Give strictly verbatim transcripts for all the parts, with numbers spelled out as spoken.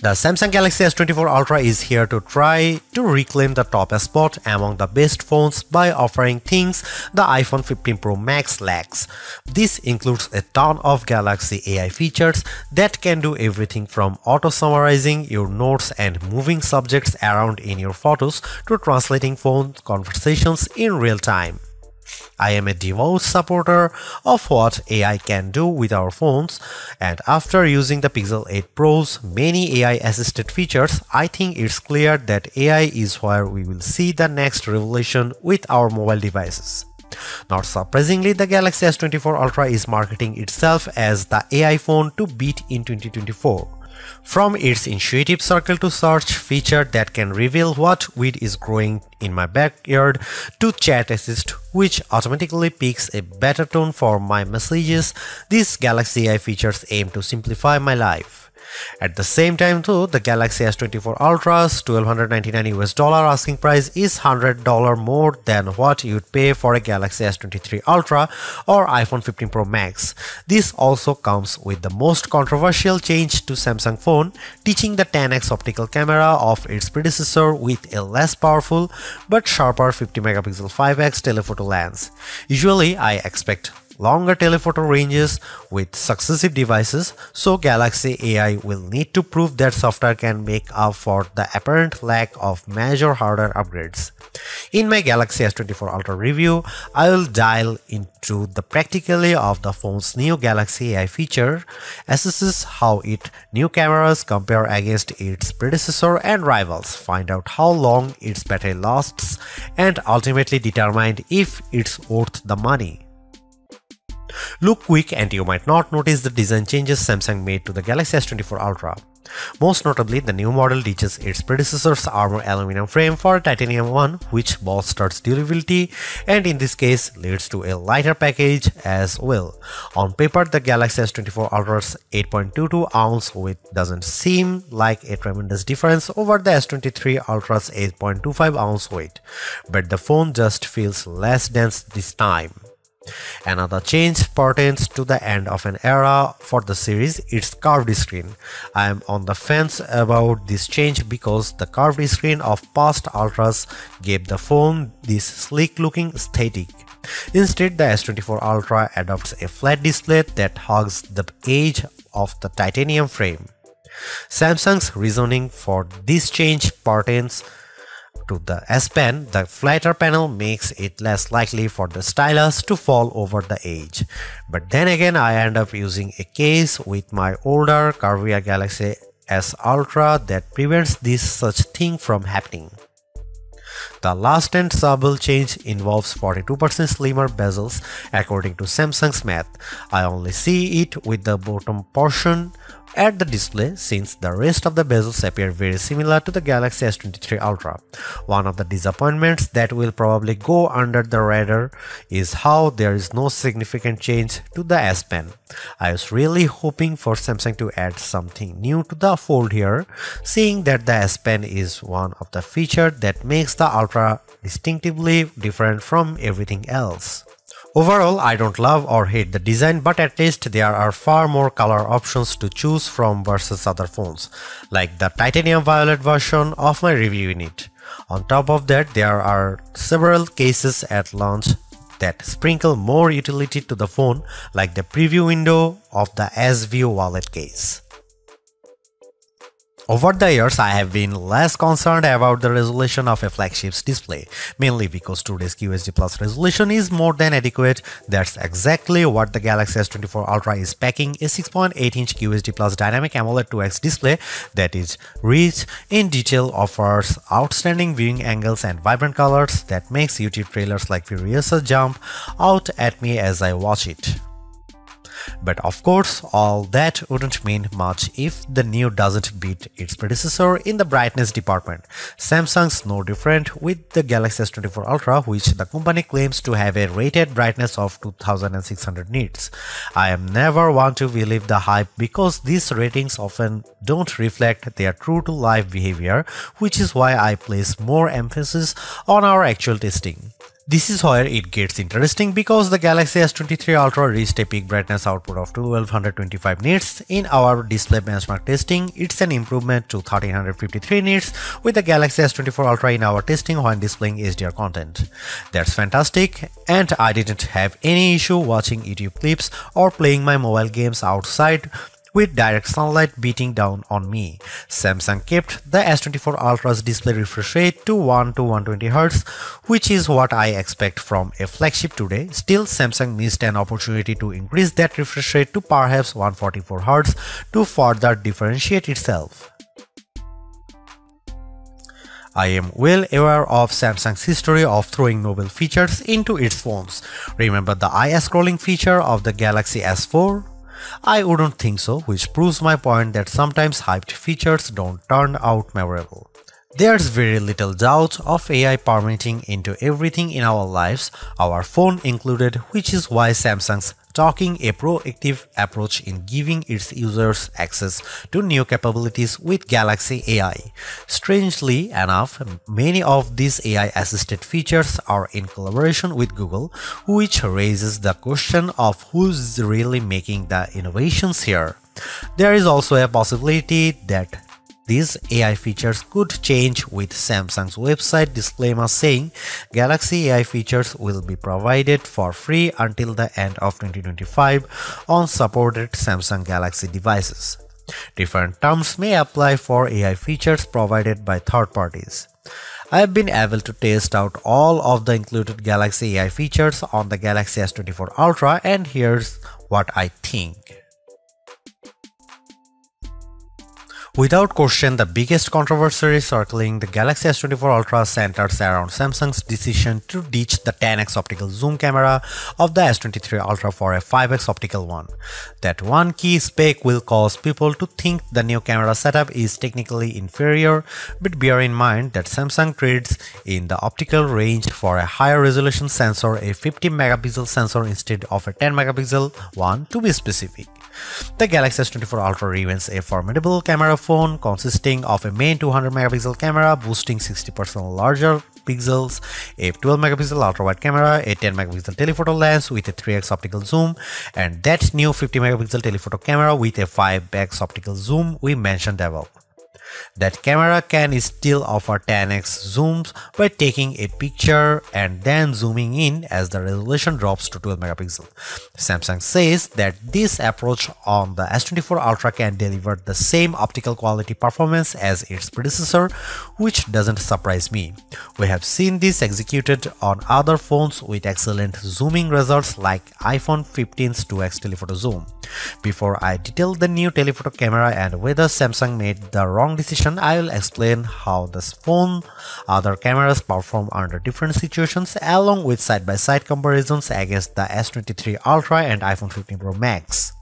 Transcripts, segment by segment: The Samsung Galaxy S twenty-four Ultra is here to try to reclaim the top spot among the best phones by offering things the iPhone fifteen Pro Max lacks. This includes a ton of Galaxy A I features that can do everything from auto-summarizing your notes and moving subjects around in your photos to translating phone conversations in real time. I am a devout supporter of what A I can do with our phones, and after using the Pixel eight Pro's many A I-assisted features, I think it's clear that A I is where we will see the next revolution with our mobile devices. Not surprisingly, the Galaxy S twenty-four Ultra is marketing itself as the A I phone to beat in twenty twenty-four. From its intuitive circle to search feature that can reveal what weed is growing in my backyard, to chat assist which automatically picks a better tone for my messages, these Galaxy A I features aim to simplify my life. At the same time though, the Galaxy S twenty-four Ultra's twelve ninety-nine U S dollar asking price is one hundred dollars more than what you'd pay for a Galaxy S twenty-three Ultra or iPhone fifteen Pro Max. This also comes with the most controversial change to Samsung phone, ditching the ten X optical camera of its predecessor with a less powerful but sharper fifty megapixel five X telephoto lens. Usually I expect longer telephoto ranges with successive devices, so Galaxy A I will need to prove that software can make up for the apparent lack of major hardware upgrades. In my Galaxy S twenty-four Ultra review, I will dial into the practicality of the phone's new Galaxy A I feature, assess how its new cameras compare against its predecessor and rivals, find out how long its battery lasts, and ultimately determine if it's worth the money. Look quick and you might not notice the design changes Samsung made to the Galaxy S twenty-four Ultra. Most notably, the new model ditches its predecessor's armor aluminum frame for a titanium one, which bolsters durability and in this case leads to a lighter package as well. On paper, the Galaxy S twenty-four Ultra's eight point two two ounce weight doesn't seem like a tremendous difference over the S twenty-three Ultra's eight point two five ounce weight, but the phone just feels less dense this time. Another change pertains to the end of an era for the series, its curved screen. I am on the fence about this change because the curved screen of past Ultras gave the phone this sleek looking aesthetic. Instead, the S twenty-four Ultra adopts a flat display that hugs the edge of the titanium frame. Samsung's reasoning for this change pertains to the S Pen. The flatter panel makes it less likely for the stylus to fall over the edge. But then again, I end up using a case with my older Carvia Galaxy S Ultra that prevents this such thing from happening. The last and subtle change involves forty-two percent slimmer bezels according to Samsung's math. I only see it with the bottom portion at the display, since the rest of the bezels appear very similar to the Galaxy S twenty-three Ultra. One of the disappointments that will probably go under the radar is how there is no significant change to the S Pen. I was really hoping for Samsung to add something new to the fold here, seeing that the S Pen is one of the features that makes the Ultra distinctively different from everything else. Overall, I don't love or hate the design, but at least there are far more color options to choose from versus other phones, like the titanium violet version of my review unit. On top of that, there are several cases at launch that sprinkle more utility to the phone, like the preview window of the S-View wallet case. Over the years, I have been less concerned about the resolution of a flagship's display, mainly because today's Q H D plus resolution is more than adequate. That's exactly what the Galaxy S twenty-four Ultra is packing, a six point eight inch Q H D plus dynamic AMOLED two X display that is rich in detail, offers outstanding viewing angles and vibrant colors that makes YouTube trailers like Furiosa jump out at me as I watch it. But of course, all that wouldn't mean much if the new doesn't beat its predecessor in the brightness department. Samsung's no different with the Galaxy S twenty-four Ultra, which the company claims to have a rated brightness of two thousand six hundred nits. I am never one to believe the hype because these ratings often don't reflect their true-to-life behavior, which is why I place more emphasis on our actual testing. This is where it gets interesting because the Galaxy S twenty-three Ultra reached a peak brightness output of twelve twenty-five nits in our display benchmark testing. It's an improvement to thirteen fifty-three nits with the Galaxy S twenty-four Ultra in our testing when displaying H D R content. That's fantastic, and I didn't have any issue watching YouTube clips or playing my mobile games outside with direct sunlight beating down on me. Samsung kept the S twenty-four Ultra's display refresh rate to one to one hundred twenty hertz, which is what I expect from a flagship today. Still, Samsung missed an opportunity to increase that refresh rate to perhaps one forty-four hertz to further differentiate itself. I am well aware of Samsung's history of throwing novel features into its phones. Remember the eye scrolling feature of the Galaxy S four? I wouldn't think so, which proves my point that sometimes hyped features don't turn out memorable. There's very little doubt of A I permeating into everything in our lives, our phone included, which is why Samsung's taking a proactive approach in giving its users access to new capabilities with Galaxy A I. Strangely enough, many of these A I-assisted features are in collaboration with Google, which raises the question of who's really making the innovations here. There is also a possibility that these A I features could change, with Samsung's website disclaimer saying Galaxy A I features will be provided for free until the end of twenty twenty-five on supported Samsung Galaxy devices. Different terms may apply for A I features provided by third parties. I have been able to test out all of the included Galaxy A I features on the Galaxy S twenty-four Ultra, and here's what I think. Without question, the biggest controversy circling the Galaxy S twenty-four Ultra centers around Samsung's decision to ditch the ten X optical zoom camera of the S twenty-three Ultra for a five X optical one. That one key spec will cause people to think the new camera setup is technically inferior, but bear in mind that Samsung trades in the optical range for a higher resolution sensor, a fifty megapixel sensor instead of a ten megapixel one to be specific. The Galaxy S twenty-four Ultra remains a formidable camera phone, consisting of a main two hundred megapixel camera boosting sixty percent larger pixels, a twelve megapixel ultra-wide camera, a ten megapixel telephoto lens with a three X optical zoom, and that new fifty megapixel telephoto camera with a five X optical zoom we mentioned above. That camera can still offer ten X zooms by taking a picture and then zooming in as the resolution drops to twelve megapixel. Samsung says that this approach on the S twenty-four Ultra can deliver the same optical quality performance as its predecessor, which doesn't surprise me. We have seen this executed on other phones with excellent zooming results, like iPhone fifteen's two X telephoto zoom. Before I detail the new telephoto camera and whether Samsung made the wrong decision, I will explain how this phone, other cameras perform under different situations, along with side-by-side comparisons against the S twenty-three Ultra and iPhone fifteen Pro Max.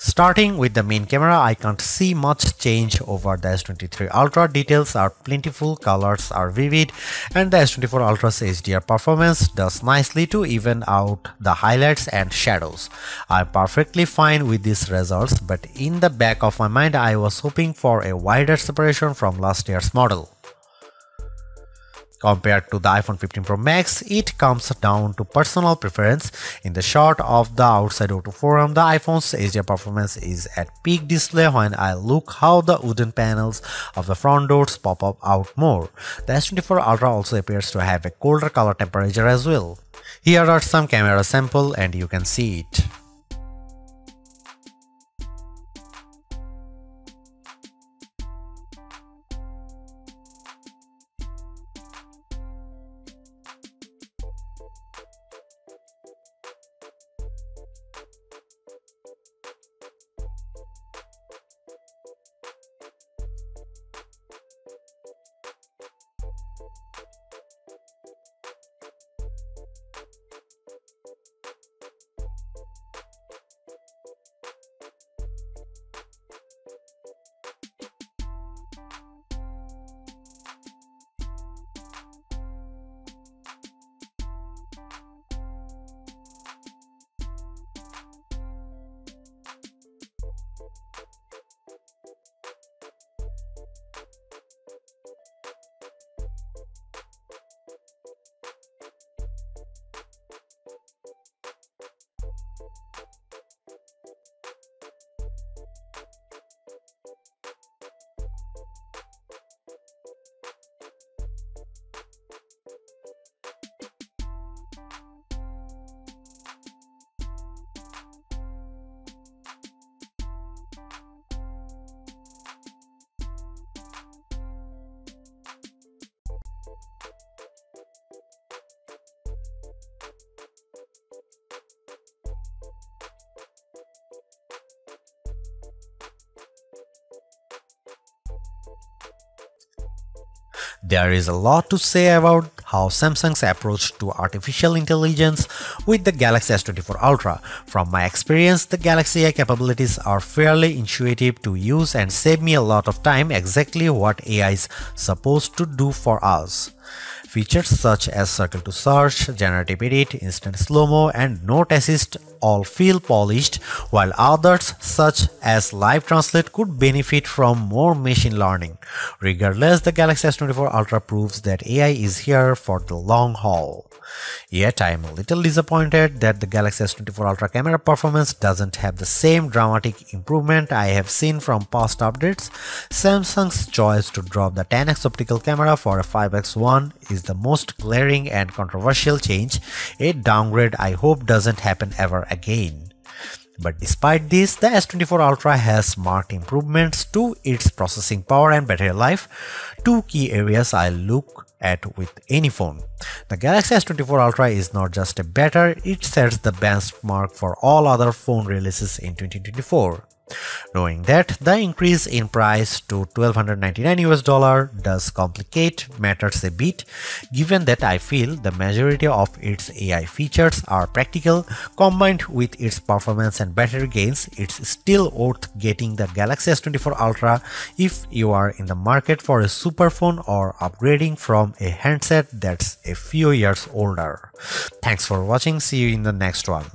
Starting with the main camera, I can't see much change over the S twenty-three Ultra. Details are plentiful, colors are vivid, and the S twenty-four Ultra's H D R performance does nicely to even out the highlights and shadows. I'm perfectly fine with these results, but in the back of my mind I was hoping for a wider separation from last year's model. Compared to the iPhone fifteen Pro Max, it comes down to personal preference. In the short of the outside O two forum, the iPhone's H D R performance is at peak display when I look how the wooden panels of the front doors pop up out more. The S twenty-four Ultra also appears to have a colder color temperature as well. Here are some camera samples and you can see it. There is a lot to say about how Samsung's approach to artificial intelligence with the Galaxy S twenty-four Ultra. From my experience, the Galaxy A I capabilities are fairly intuitive to use and save me a lot of time, exactly what A I is supposed to do for us. Features such as circle to search, generative edit, instant slow-mo, and note assist all feel polished, while others such as live translate could benefit from more machine learning. Regardless, the Galaxy S twenty-four Ultra proves that A I is here for the long haul. Yet I am a little disappointed that the Galaxy S twenty-four Ultra camera performance doesn't have the same dramatic improvement I have seen from past updates. Samsung's choice to drop the ten X optical camera for a five X one is the most glaring and controversial change, a downgrade I hope doesn't happen ever again. But despite this, the S twenty-four Ultra has marked improvements to its processing power and battery life, two key areas I look at with any phone. The Galaxy S twenty-four Ultra is not just a better, it sets the benchmark for all other phone releases in twenty twenty-four. Knowing that, the increase in price to twelve hundred ninety-nine US dollar does complicate matters a bit, given that I feel the majority of its A I features are practical. Combined with its performance and battery gains, it's still worth getting the Galaxy S twenty-four Ultra if you are in the market for a superphone or upgrading from a handset that's a few years older. Thanks for watching, see you in the next one.